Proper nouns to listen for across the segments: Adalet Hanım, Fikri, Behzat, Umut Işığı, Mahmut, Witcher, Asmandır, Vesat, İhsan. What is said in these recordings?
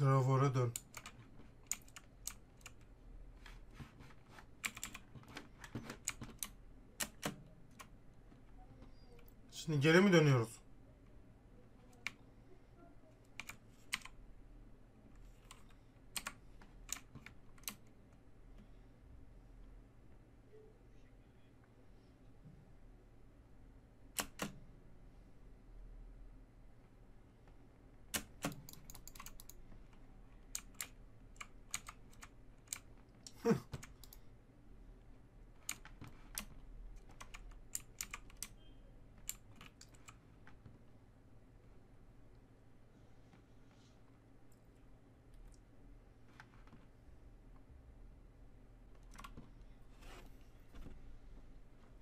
Travor'a dön. Şimdi geri mi dönüyoruz?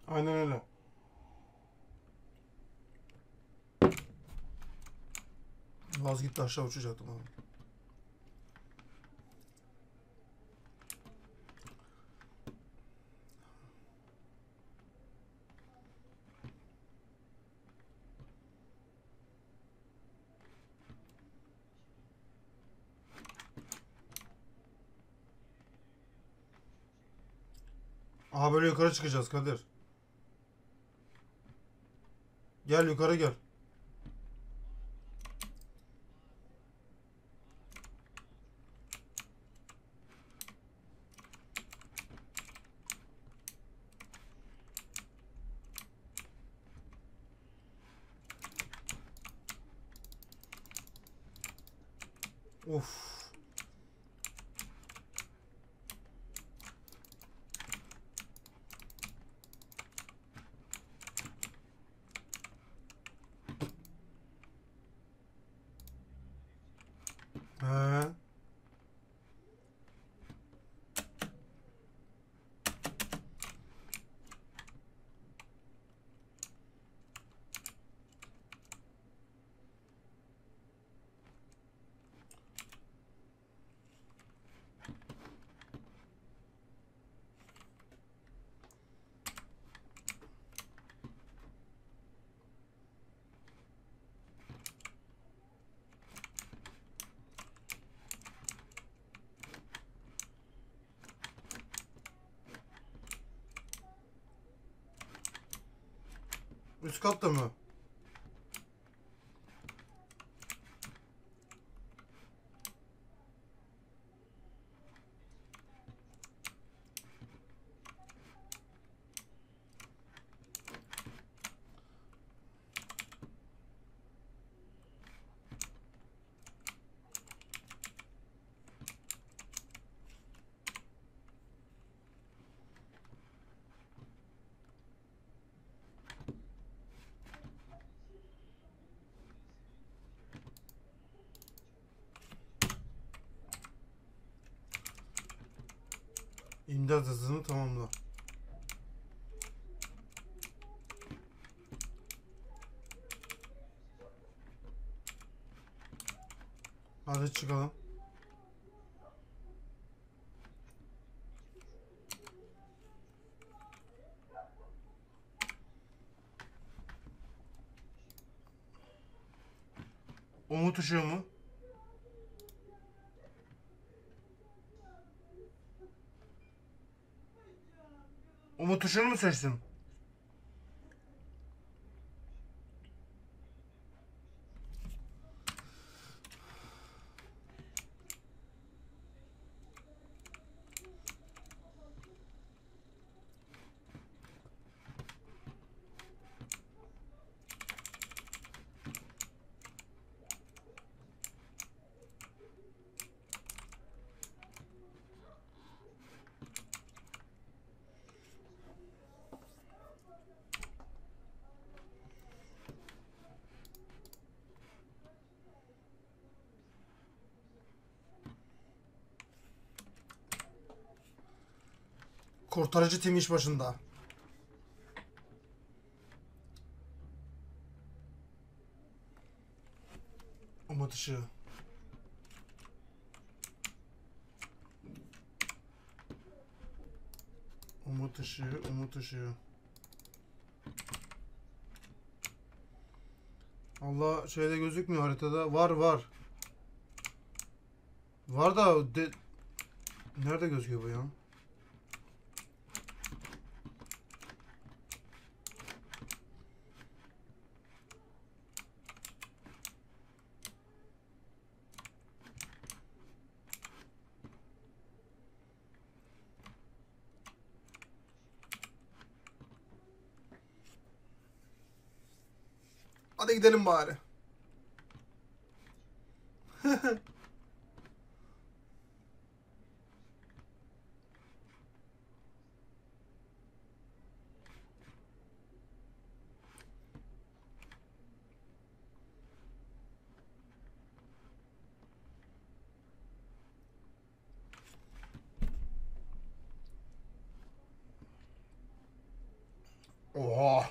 Aynen öyle. Vazgitti, aşağı uçacaktım abi. Aha böyle yukarı çıkacağız Kadir. Gel yukarı gel. Of. Üst katta mı? İmdat hızını tamamla. Hadi çıkalım. Umut Işığı mı? Umut Işığı'nı mı seçtin? Kurtarıcı tim iş başında. Umut Işığı. Umut Işığı, Umut Işığı. Allah şeyde gözükmüyor haritada. Var var. Var da nerede gözüküyor bu ya? Hadi gidelim bari. Oha.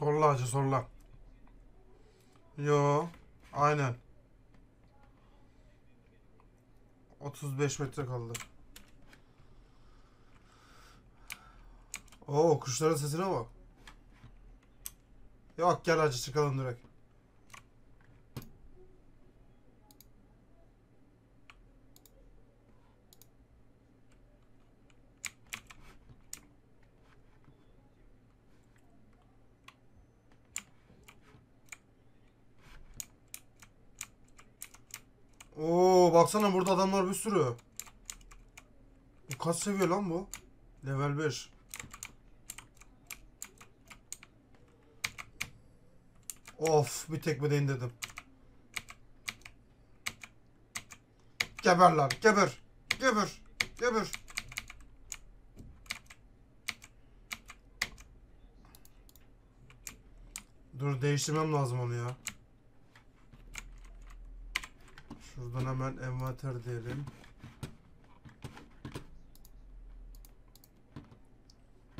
Sorla hacı sorla. Yo, aynen. 35 metre kaldı. Oo, kuşların sesine bak. Yok gel hacı çıkalım direkt. Baksana burada adamlar bir sürü. Bu kaç seviye lan bu? Level 5. Of, bir tekme de indirdim. Geber lan, geber. Geber. Geber. Dur, değiştirmem lazım onu ya. Şuradan hemen envanter diyelim.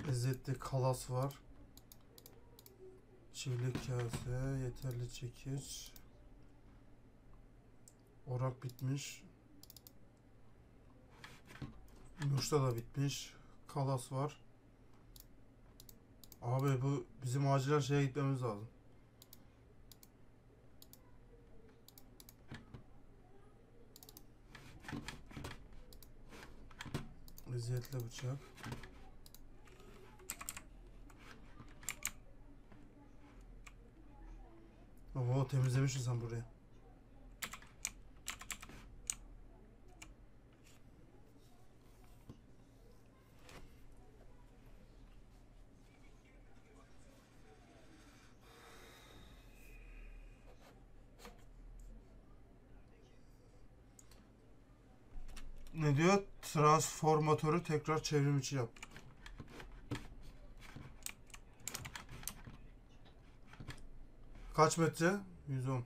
Ezzetli kalas var. Çivli kase, yeterli çekiç. Orak bitmiş. Muşta da bitmiş. Kalas var. Abi bu bizim acilen şeye gitmemiz lazım. Eziyetli bıçak. Oo, temizlemişsin sen burayı. Ne diyor? Transformatörü tekrar çevrim içi yap. Kaç metre? 110.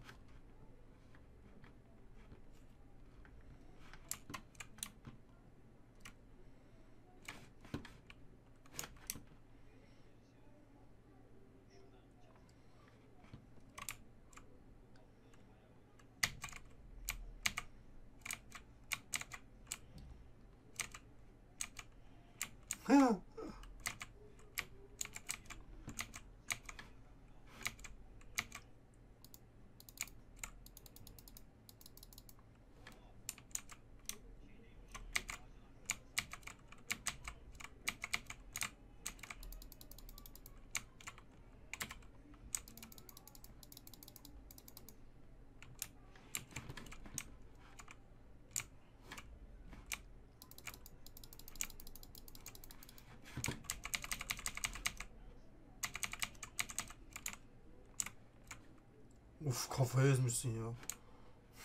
Uf, kafayı ezmişsin ya.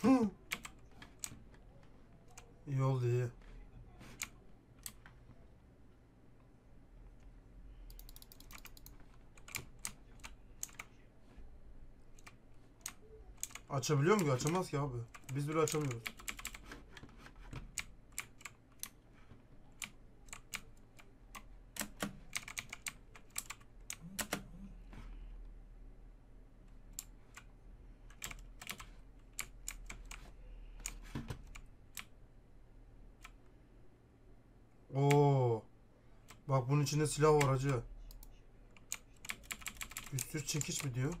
Hı. İyi oldu, iyi. Açabiliyor mu? Açamaz ki abi. Biz bile açamıyoruz. Bak bunun içinde silah var hacı. Üstü çekiç mi diyor?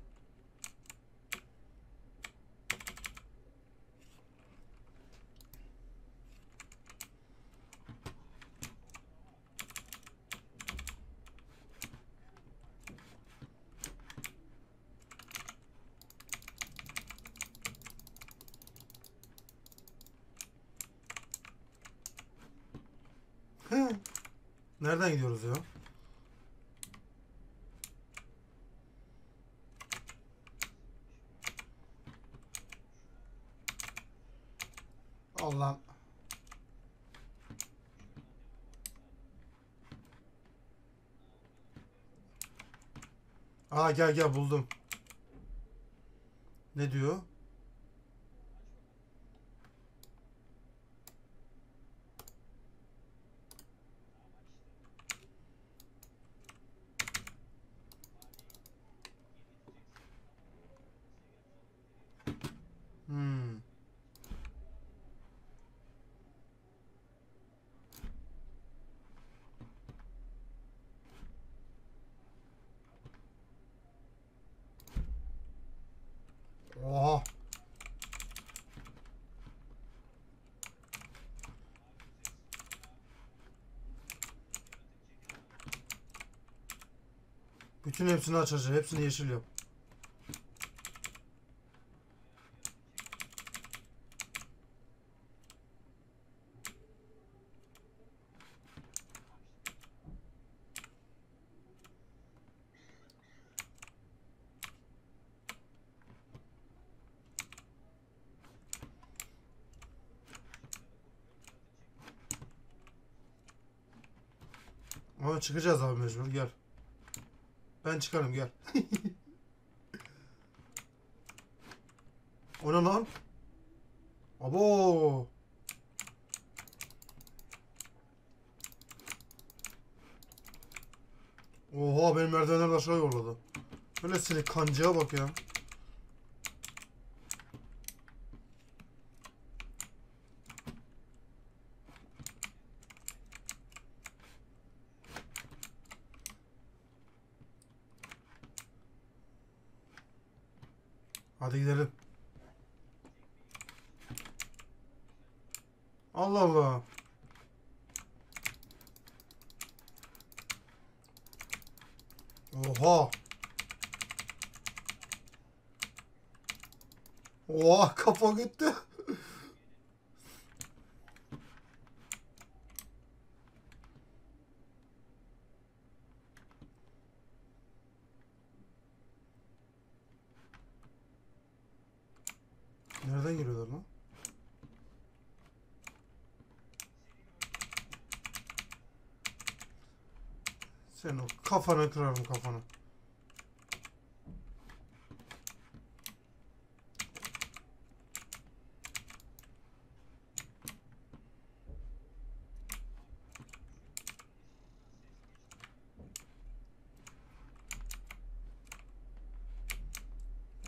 Nereden gidiyoruz ya? Allah'ım. Aa gel gel buldum. Ne diyor? Bütün hepsini açacağım. Hepsini yeşil yap. Ama çıkacağız abi mecbur. Gel. Ben çıkarım gel. O ne lan? Abo. Oha benim merdivenler aşağı yolladı. Böyle sinek kancaya bak ya. Hadi gidelim. Allah Allah. Oha. Oha kafa gitti. Nereden giriyorlar lan? Sen o kafana kırarım kafana.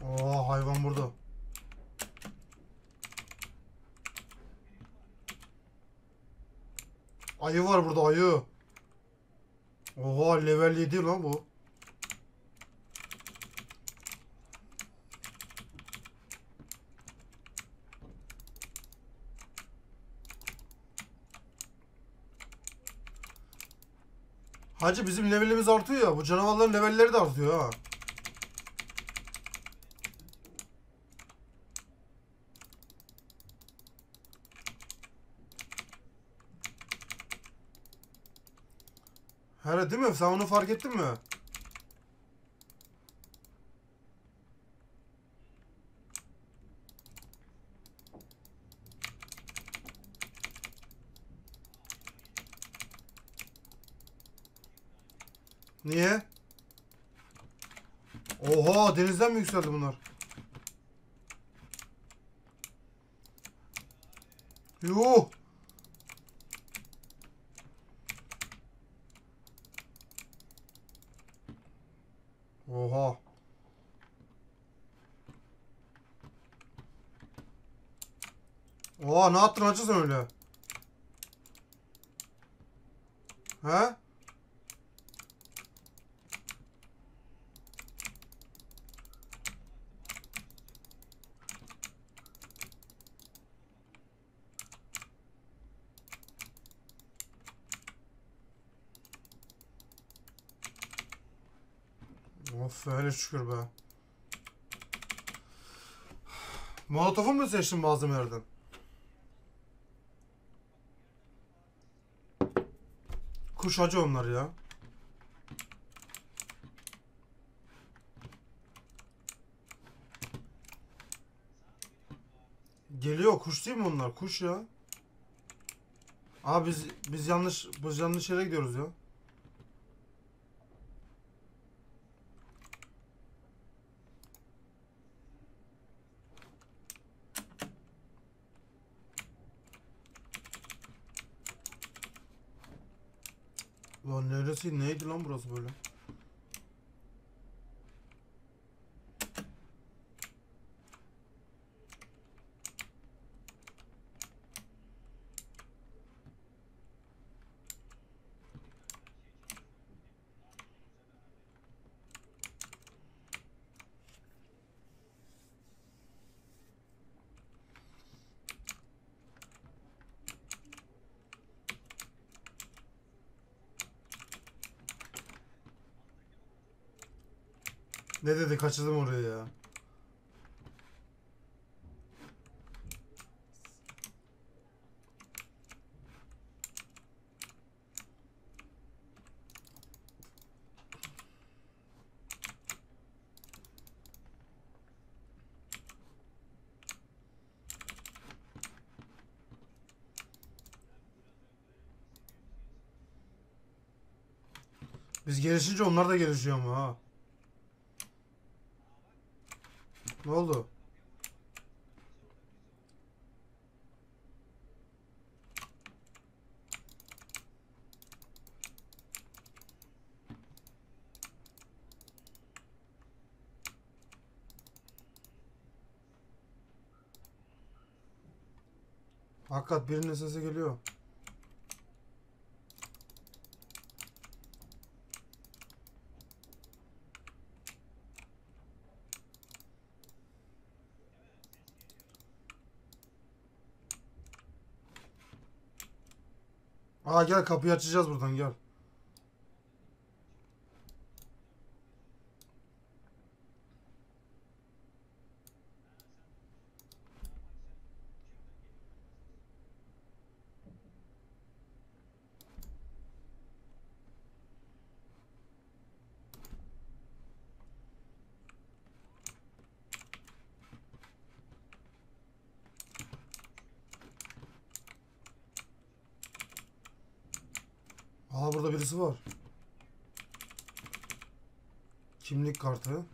Oo hayvan burada. Ayı var burada ayı. Oha level 7 lan bu. Hacı bizim levelimiz artıyor ya. Bu canavarların levelleri de artıyor ha. Herhalde değil mi? Sen onu fark ettin mi? Niye? Oha denizden mi yükseldi bunlar? Yuh! Oha. Oha ne attın hacı sen öyle? He? Of, hele şükür be. Molotof'u mu seçtin malzemelerden? Kuş hacı onlar ya. Geliyor, kuş değil mi onlar? Kuş ya. Aa biz yanlış yere gidiyoruz ya. Lan neresi? Neydi lan burası böyle? Ne dedi? Kaçırdım orayı ya. Biz gelişince onlar da gelişiyor ama ha. Ne oldu? Hakikat birinin sesi geliyor. Aa gel, kapıyı açacağız buradan, gel. Aa burada birisi var. Kimlik kartı.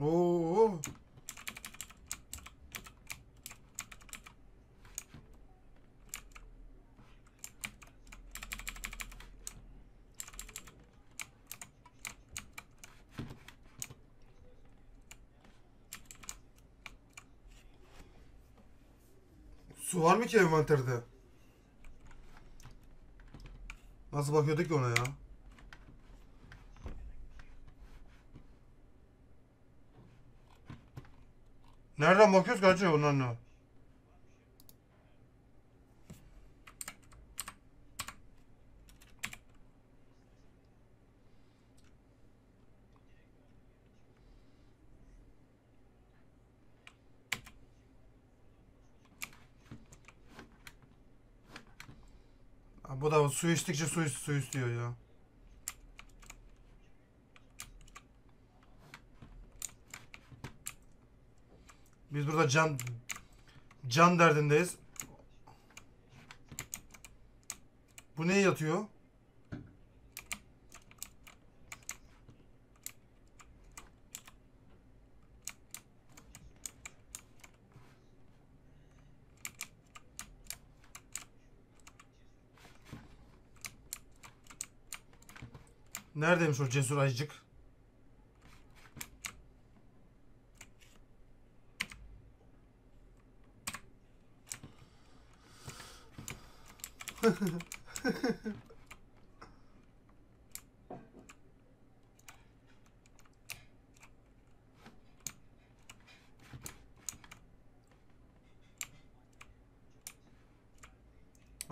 Oo. Su var mı ki envanterde? Nasıl bakıyorduk ki ona ya? Nereden bakıyoruz ki acaba onlarla? Bu da su içtikçe su istiyor ya. Biz burada can derdindeyiz. Bu neye yatıyor? Neredeymiş o cesur ayıcık?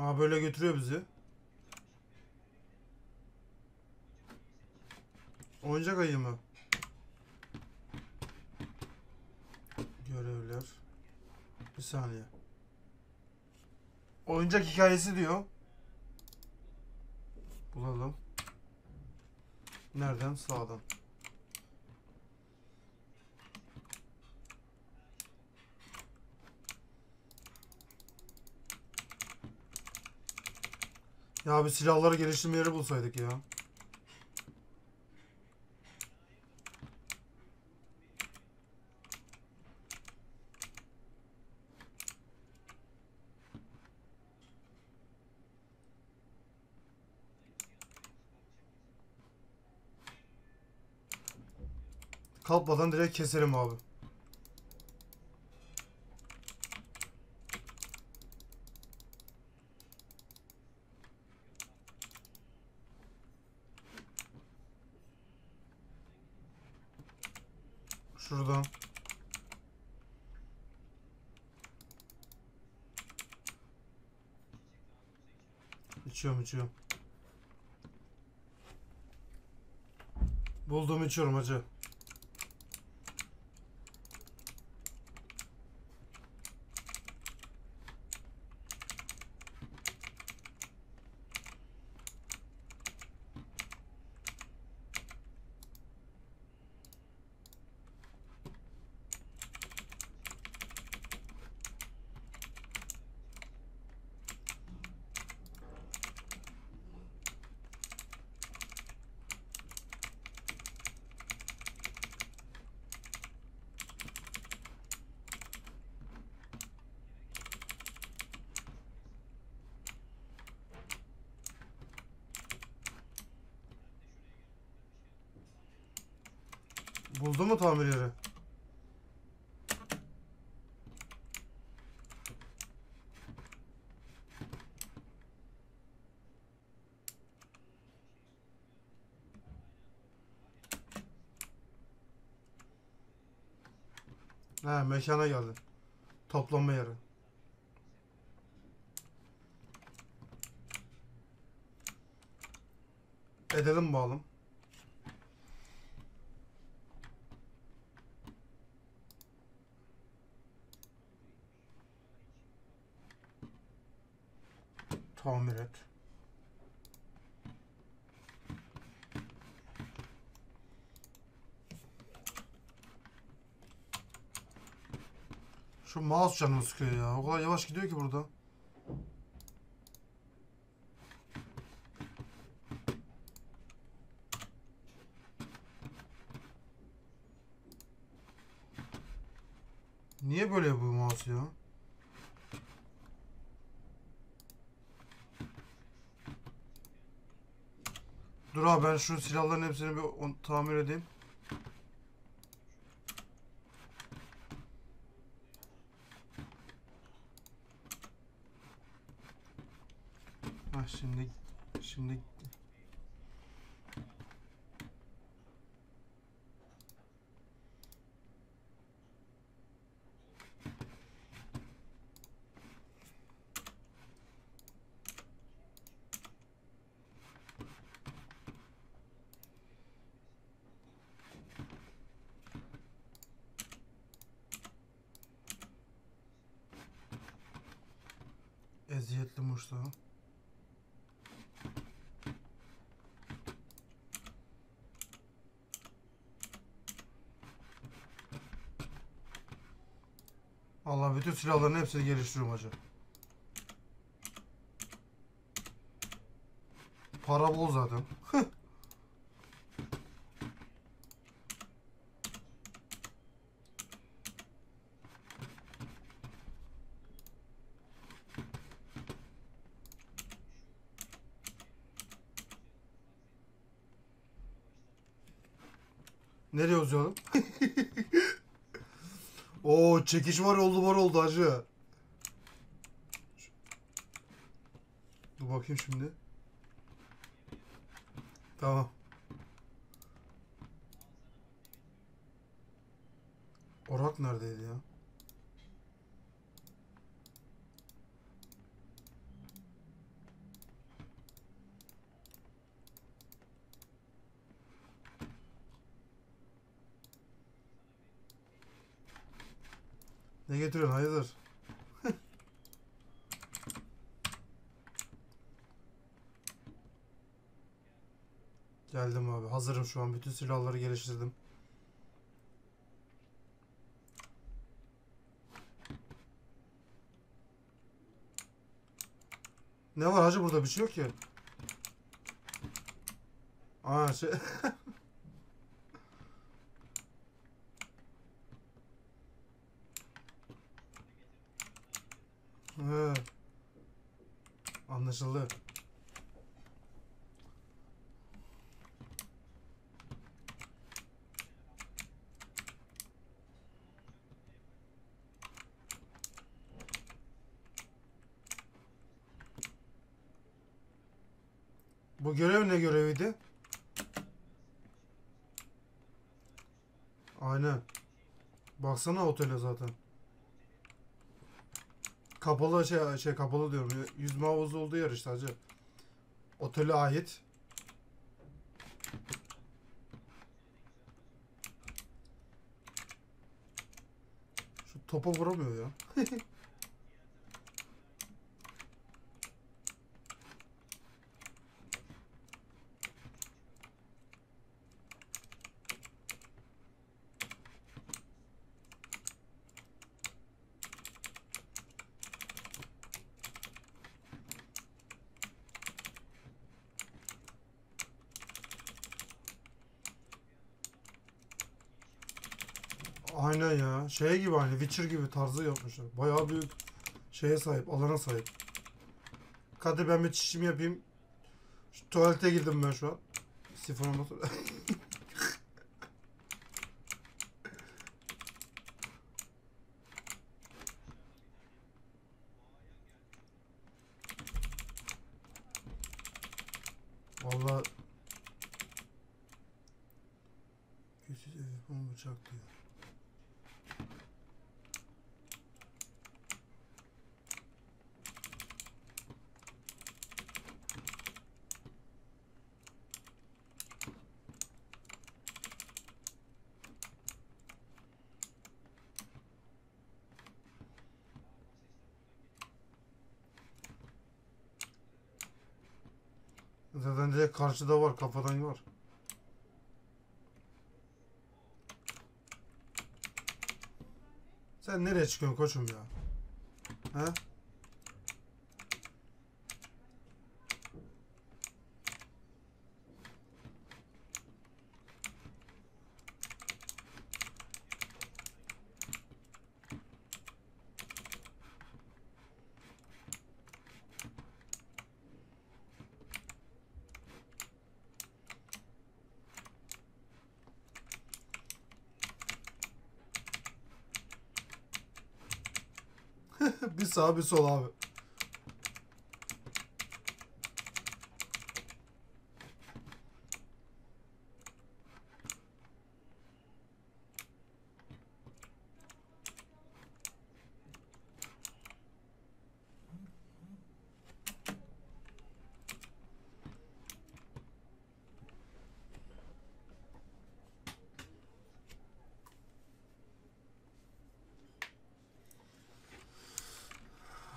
Aa, böyle götürüyor bizi. Oyuncak ayı mı? Görevler. Bir saniye. Oyuncak hikayesi diyor. Bulalım. Nereden? Sağdan. Ya bir silahları geliştirme yeri bulsaydık ya. Kalkmadan direkt keselim abi. Şuradan. İçiyorum. Buldum, içiyorum hacı. Buldu mu tamir yeri? He, mekana geldi. Toplanma yeri. Edelim bakalım. Tamir et. Şu mouse canımı sıkıyor ya. O kadar yavaş gidiyor ki burada. Niye böyle bu mouse ya? Dur abi, ben şu silahların hepsini bir tamir edeyim. Ha, şimdi eziyetli muştu. Allah, bütün silahların hepsini geliştiriyorum hacı. Para bol zaten. Nereye uzayalım? Oo, çekiş var oldu, var oldu hacı. Dur bakayım şimdi. Tamam. Orak neredeydi ya? Ne getiriyorsun, hayırdır? Geldim abi, hazırım şu an, bütün silahları geliştirdim. Ne var hacı, burada bir şey yok ki. Aa şey. Anlaşıldı. Bu görev ne göreviydi? Aynen. Baksana otele zaten. Kapalı şey kapalı diyorum. Yüzme havuzu olduğu yer işte hacı. Otele ait. Şu topa vuramıyor ya. Aynen ya. Şey gibi, hani Witcher gibi tarzı yapmışlar. Bayağı büyük şeye sahip, alana sahip. Hadi ben bir çişimi yapayım. Şu tuvalete girdim ben şu an. Sifonuma motor. Vallahi küçük bir bıçak diyor. Zaten direkt karşıda var, kafadan var. Sen nereye çıkıyorsun koçum ya? He? Bir sağ bir sol abi.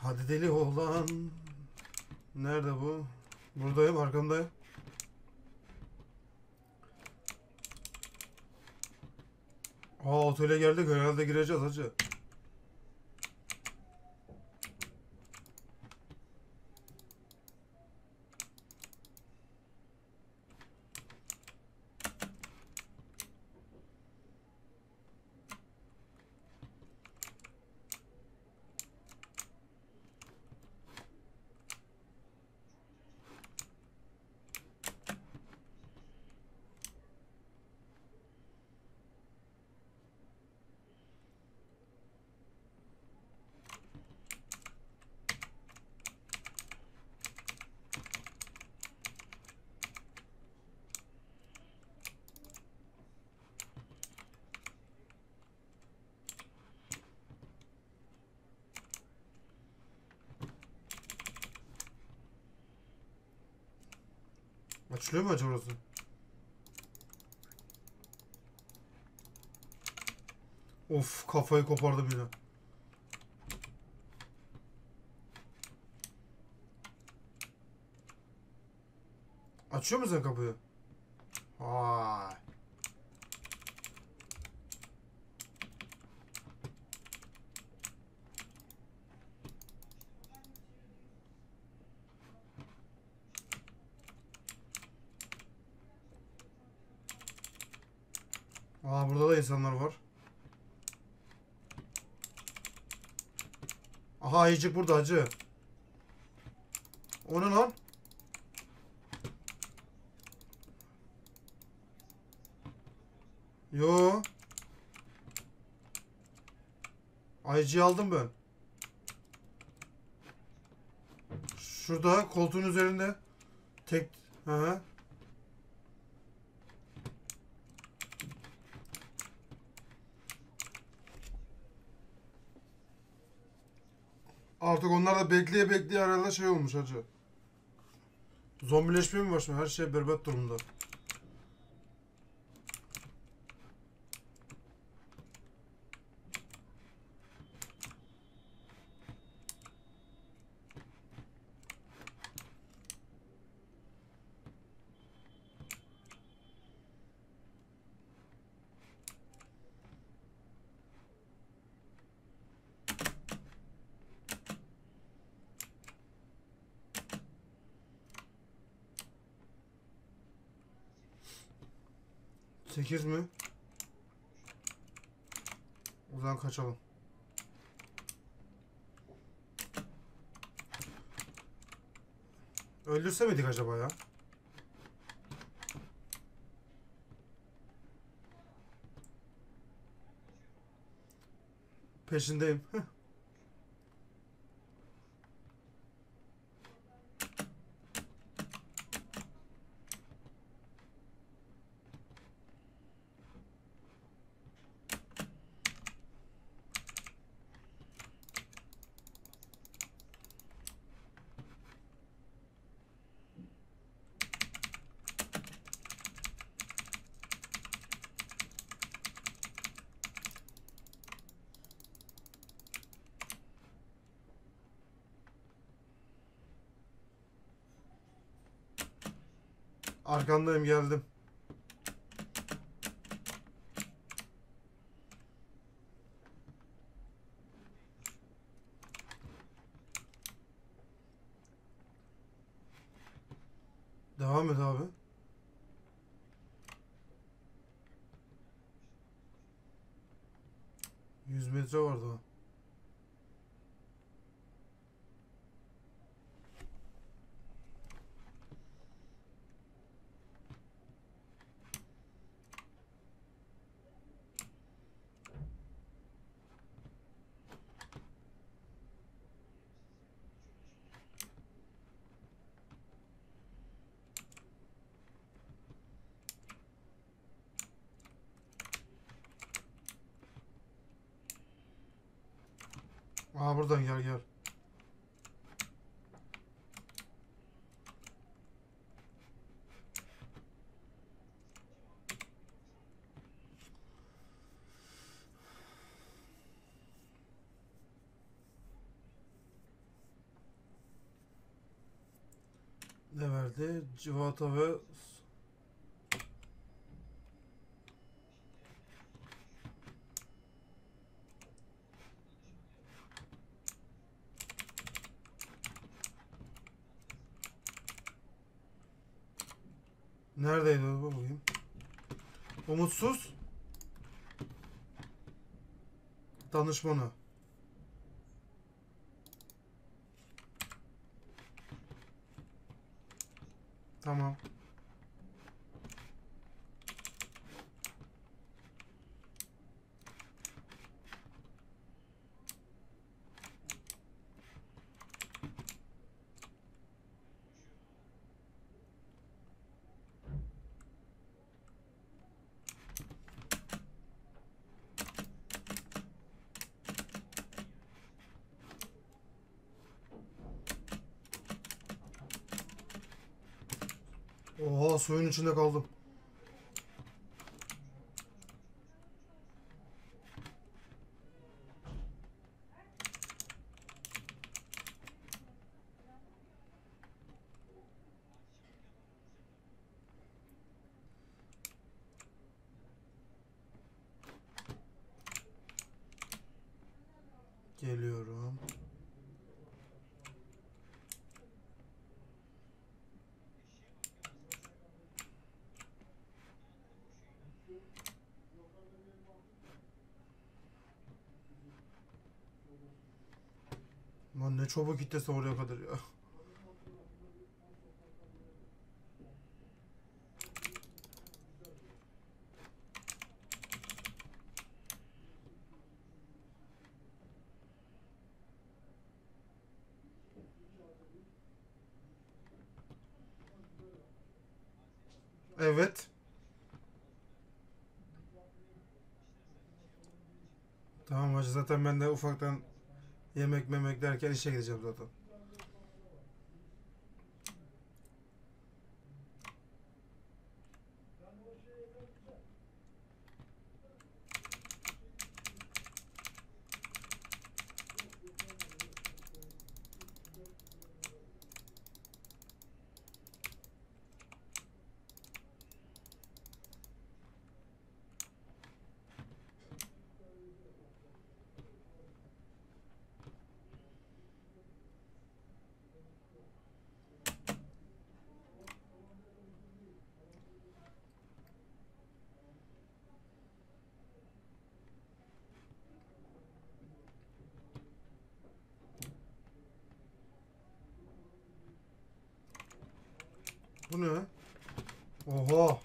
Hadi deli oğlan. Nerede bu? Buradayım, arkamdayım. Aa, otele geldik herhalde, gireceğiz hacı. Açılıyor mu acaba orası? Of, kafayı kopardım yine. Açıyor musun kapıyı? Vay. Aa, burada da insanlar var. Aha, ayıcık burada acı. O ne lan? Yo. Ayıcıyı aldım ben. Şurada koltuğun üzerinde tek... Hı. Artık onlar da bekleye bekleye arada şey olmuş hacı. Zombileşme mi başlıyor? Her şey berbat durumda. Sekiz mi? O zaman kaçalım. Öldürse miydik acaba ya? Peşindeyim. Arkandayım, geldim. Devam et abi. Yüz metre vardı o. Aa, buradan gel gel. Ne verdi? Civata ve... Neredeydi o bakayım? Umutsuz danışmanı. Tamam. Oha, suyun içinde kaldım. Oğlum ne çabuk gittesi oraya kadar ya. Evet. Tamam hacı, zaten ben de ufaktan yemek memek derken işe gideceğim zaten. Bu ne? Oha!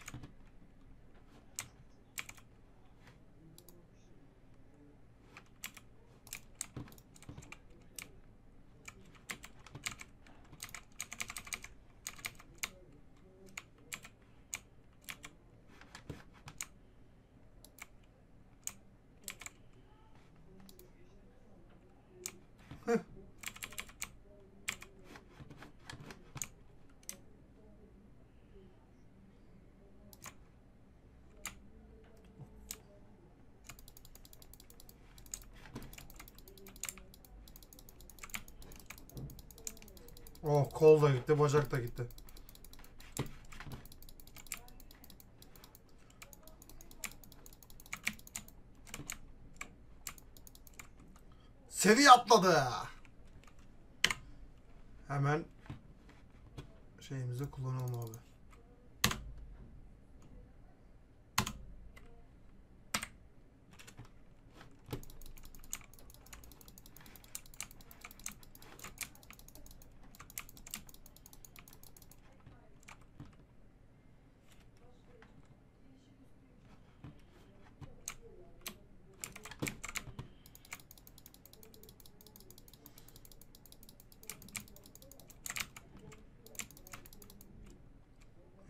Oh, kol da gitti, bacak da gitti. Seviye atladı. Hemen şeyimizi kullanalım abi.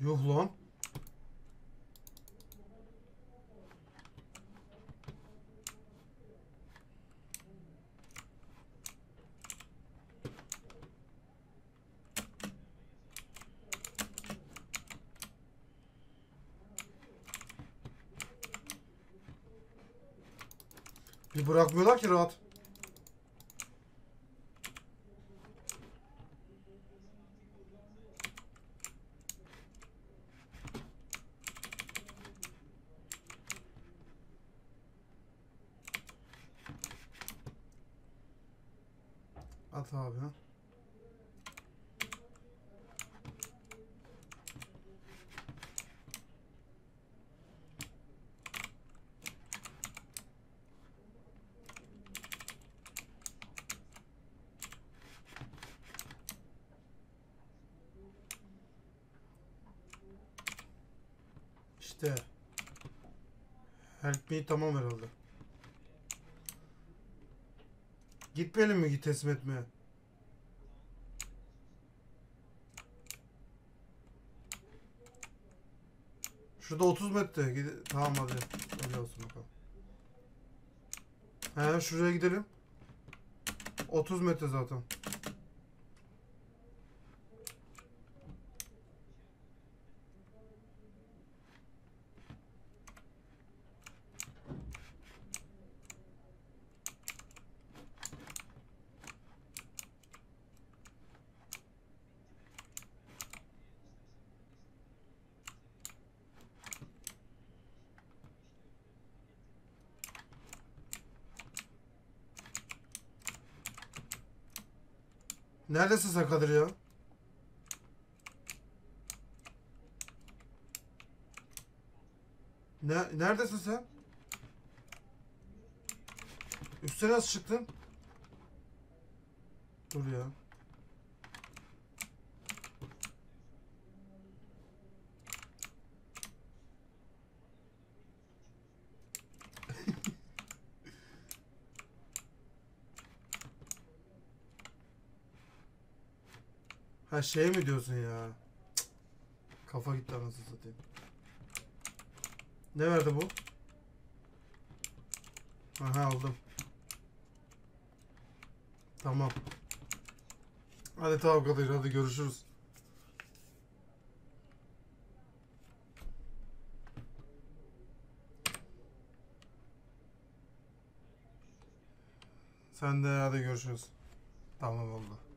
Yuh lan. Bir bırakmıyorlar ki rahat. At abi. İşte. Help me tamam herhalde. Gitmeyelim mi teslim etmeye? Şurada 30 metre. Tamam hadi. Öyle olsun bakalım. He, şuraya gidelim. 30 metre zaten. Neredesin sen Kadir ya? Neredesin sen? Üstüne nasıl çıktın? Dur ya. Ha şey mi diyorsun ya? Cık. Kafa gitti anasını satayım. Ne verdi bu? Aha aldım. Tamam. Hadi tamam kardeşim, hadi görüşürüz. Sen de hadi görüşürüz. Tamam oldu.